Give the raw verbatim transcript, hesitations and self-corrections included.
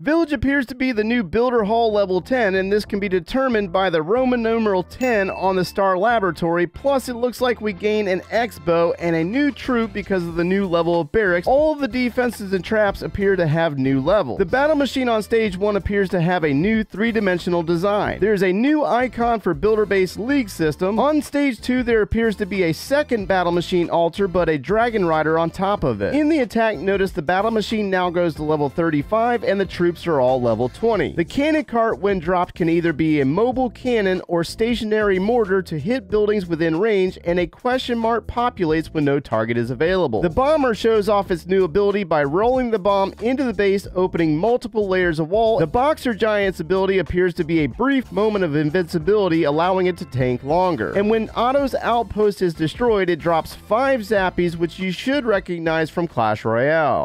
Village appears to be the new Builder Hall level ten, and this can be determined by the Roman numeral ten on the Star Laboratory, plus it looks like we gain an X-Bow and a new troop because of the new level of barracks. All of the defenses and traps appear to have new levels. The battle machine on stage one appears to have a new three-dimensional design. There is a new icon for Builder Base League system. On stage two there appears to be a second battle machine altar, but a dragon rider on top of it. In the attack, notice the battle machine now goes to level thirty-five and the troop Troops are all level twenty. The cannon cart, when dropped, can either be a mobile cannon or stationary mortar to hit buildings within range, and a question mark populates when no target is available. The bomber shows off its new ability by rolling the bomb into the base, opening multiple layers of wall. The boxer giant's ability appears to be a brief moment of invincibility, allowing it to tank longer. And when Otto's outpost is destroyed, it drops five zappies, which you should recognize from Clash Royale.